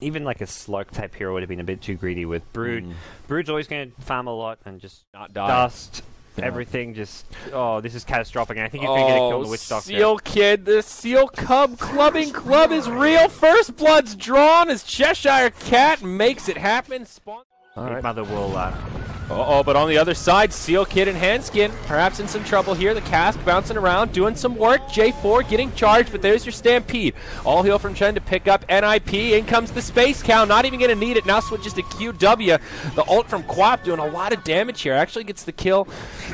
even like a Sloke type hero would have been a bit too greedy with Brood. Brood's always going to farm a lot and just not die. Dust. Everything just, oh, this is catastrophic, and I think you're going to get killed the Witch Doctor. Seal Kid, the Seal Cub Clubbing Club is real. First blood's drawn as Cheshire Cat makes it happen. Ape Mother will, but on the other side, Seal Kid and Handskin, perhaps in some trouble here. The Cask bouncing around, doing some work. J4 getting charged, but there's your Stampede. All heal from Chen to pick up NIP. In comes the Space Cow, not even going to need it. Now switches to QW. The ult from Quap doing a lot of damage here. Actually gets the kill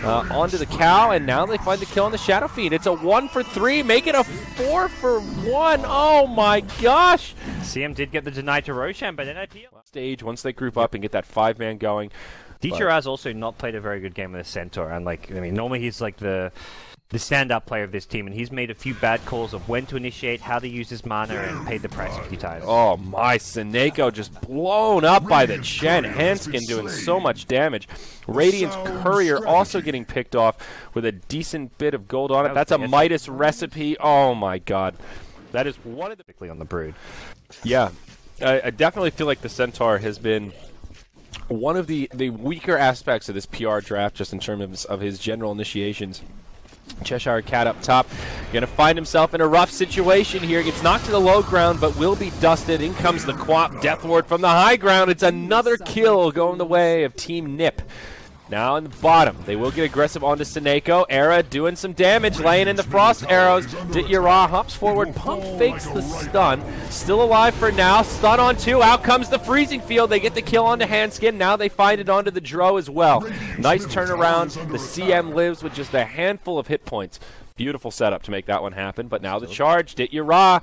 onto the Cow, and now they find the kill on the Shadowfiend. It's a 1-for-3, make it a 4-for-1. Oh my gosh! CM did get the deny to Roshan, but NIP... Stage, once they group up and get that 5-man going... DJ Raz also not played a very good game with the Centaur, and like, I mean, normally he's like the stand-up player of this team, and he's made a few bad calls of when to initiate, how to use his mana, and paid the price a few times. Oh my, Seneko just blown up by the Chen. Handskin doing so much damage. Radiant's Courier also getting picked off with a decent bit of gold on it. That's a Midas recipe. Oh my god. That is one of the... on the Brood. Yeah. I definitely feel like the Centaur has been... one of the weaker aspects of this PR draft, just in terms of his general initiations. Cheshire Cat up top, going to find himself in a rough situation here. Gets knocked to the low ground, but will be dusted. In comes the Quap Death Ward from the high ground. It's another kill going the way of Team NIP. Now in the bottom, they will get aggressive onto Seneko. ERA doing some damage, laying into Frost Arrows. Ditya Ra hops forward, pump fakes the stun. Still alive for now, stun on 2, out comes the Freezing Field. They get the kill onto Handskin, now they find it onto the Drow as well. Nice turnaround, the CM lives with just a handful of hit points. Beautiful setup to make that one happen, but now the charge, Ditya Ra.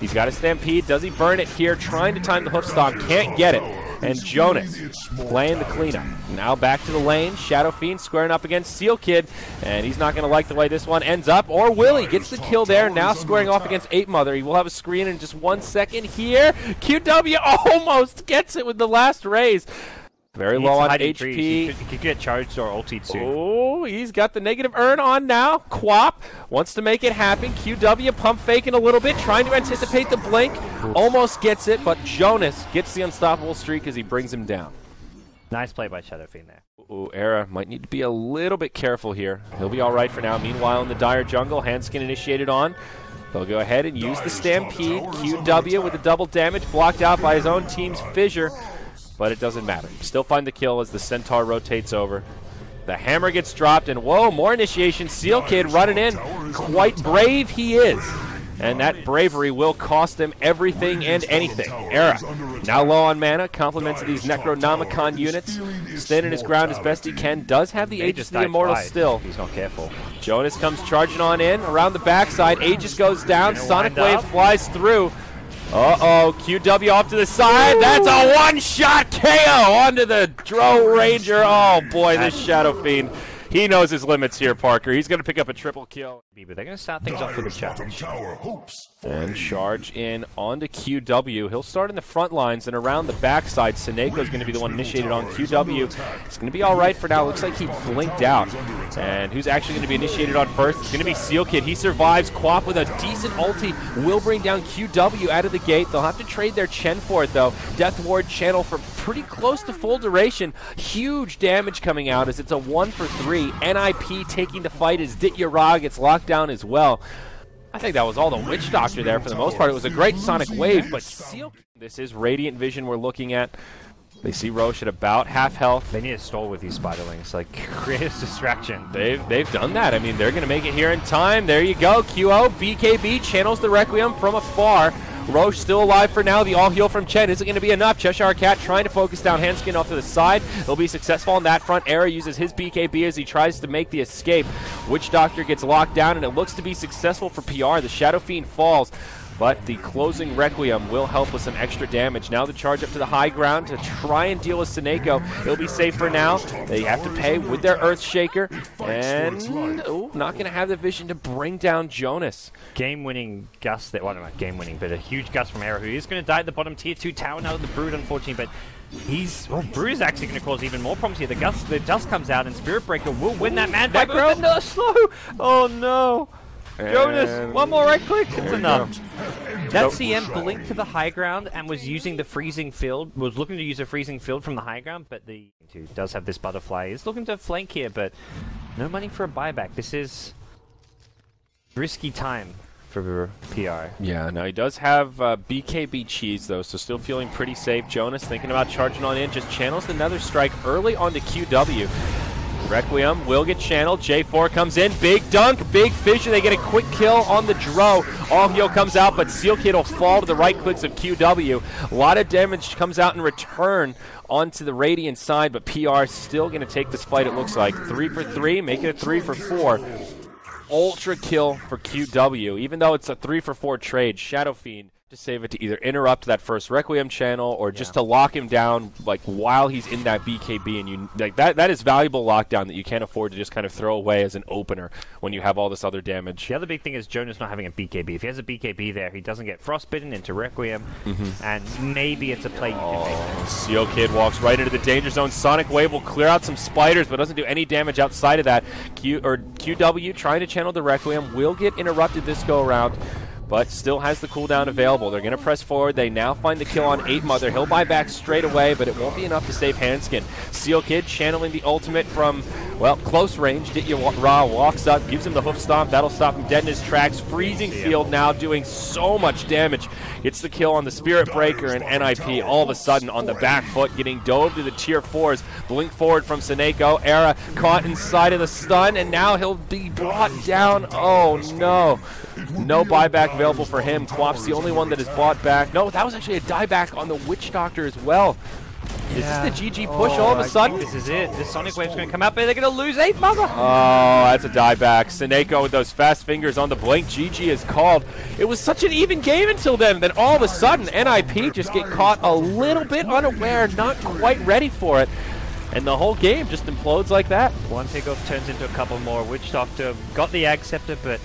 He's got a Stampede, does he burn it here? Trying to time the hookstock, can't get it. And Jonas playing the cleanup. Now back to the lane. Shadowfiend squaring up against Seal Kid. And he's not going to like the way this one ends up. Or Willie gets the kill there. Now squaring off against Ape Mother. He will have a screen in just 1 second here. QW almost gets it with the last raise. Very low on HP. He could get charged or ulted soon. Oh, he's got the negative urn on now. Quap wants to make it happen. QW pump faking a little bit, trying to anticipate the blink. Almost gets it, but Jonas gets the unstoppable streak as he brings him down. Nice play by Shadowfiend there. Ooh, ERA might need to be a little bit careful here. He'll be all right for now. Meanwhile, in the dire jungle, Handskin initiated on. They'll go ahead and use the Stampede. QW with the double damage, blocked out by his own team's Fissure. But it doesn't matter. Still find the kill as the Centaur rotates over. The hammer gets dropped, and whoa, more initiation. Seal Kid running in. Quite brave he is. And that bravery will cost him everything and anything. ERA, now low on mana, compliments these Necronomicon units. Standing his ground as best he can. Does have the Aegis the Immortal still. He's not careful. Jonas comes charging on in, around the backside. Aegis goes down, Sonic Wave flies through. Uh-oh, QW off to the side. Ooh. That's a one-shot KO onto the Drow Ranger. Oh, boy, this Shadowfiend. He knows his limits here, Parker. He's going to pick up a triple kill. But they're going to start things off with a challenge. And charge in onto QW. He'll start in the front lines and around the backside. Seneco's going to be the one initiated on QW. It's going to be all right for now. Looks like he blinked out. And who's actually going to be initiated on first? It's going to be Seal Kid. He survives. Quap with a decent ulti will bring down QW out of the gate. They'll have to trade their Chen for it, though. Death Ward channel for pretty close to full duration. Huge damage coming out as it's a 1-for-3. NIP taking the fight as Ditya Ra gets locked down as well. I think that was all the Witch Doctor there for the most part. It was a great Sonic Wave, but Seal... This is Radiant Vision we're looking at. They see Roche at about half health. They need a stall with these Spiderlings, like, create a distraction. They've done that. I mean, they're going to make it here in time. There you go, QO. BKB channels the Requiem from afar. Roche still alive for now. The all heal from Chen isn't going to be enough. Cheshire Cat trying to focus down Handskin off to the side. They'll be successful on that front. ERA uses his BKB as he tries to make the escape. Witch Doctor gets locked down, and it looks to be successful for PR. The Shadowfiend falls, but the closing Requiem will help with some extra damage. Now the charge up to the high ground to try and deal with Seneko. It'll be safe for now. They have to pay with their Earthshaker, and ooh, not going to have the vision to bring down Jonas. Game-winning gust, well, not game-winning, but a huge gust from ERA, who is going to die at the bottom tier 2 tower now with the Brood, unfortunately, but... Well, Brood is actually going to cause even more problems here. The dust comes out, and Spirit Breaker will win that man back row. Oh no! Jonas, one more right click, it's enough. That CM blinked to the high ground and was using the freezing field, was looking to use a freezing field from the high ground, but the who does have this butterfly is looking to flank here, but no money for a buyback. This is risky time for PR. Yeah, no, he does have BKB cheese though, so still feeling pretty safe. Jonas thinking about charging on in, just channels another strike early onto QW. Requiem will get channeled. J4 comes in. Big dunk. Big Fissure. They get a quick kill on the Drow. All-heal comes out, but Seal Kid will fall to the right clicks of QW. A lot of damage comes out in return onto the Radiant side, but PR still going to take this fight, it looks like. 3 for 3. Make it a 3 for 4. Ultra kill for QW, even though it's a 3 for 4 trade. Shadowfiend to save it to either interrupt that first Requiem channel or just to lock him down, like, while he's in that BKB, and you, like, that is valuable lockdown that you can't afford to just kind of throw away as an opener when you have all this other damage. The other big thing is Jonas not having a BKB. If he has a BKB there, he doesn't get frostbitten into Requiem, and maybe it's a play you can make. Seal Kid walks right into the danger zone. Sonic Wave will clear out some spiders, but doesn't do any damage outside of that. QW trying to channel the Requiem will get interrupted this go around, but still has the cooldown available. They're going to press forward. They now find the kill on Eight Mother. He'll buy back straight away, but it won't be enough to save Handskin. Seal Kid channeling the ultimate from, well, close range. Ditya Ra walks up, gives him the hoof stomp. That'll stop him dead in his tracks. Freezing Field now doing so much damage. Gets the kill on the Spirit Breaker, and NIP all of a sudden on the back foot, getting dove to the tier 4s. Blink forward from Seneko. ERA caught inside of the stun, and now he'll be brought down. Oh, no. No buyback available for him. Quap's the only one that is bought back. No, that was actually a dieback on the Witch Doctor as well. Yeah. Is this the GG push all of a sudden? This is it. This Sonic Wave's going to come out, but they're going to lose Ape Mother. Oh, that's a dieback. Seneko with those fast fingers on the blink. GG is called. It was such an even game until then. Then all of a sudden, NIP just get caught a little bit unaware, not quite ready for it. And the whole game just implodes like that. One pickoff turns into a couple more. Witch Doctor got the Ag Scepter, but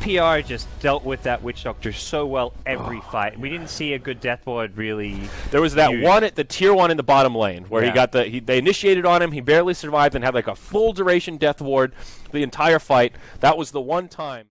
PR just dealt with that Witch Doctor so well every fight. We didn't see a good Death Ward really. There was that one at the tier 1 in the bottom lane where he got the they initiated on him, he barely survived and had like a full duration Death Ward the entire fight. That was the one time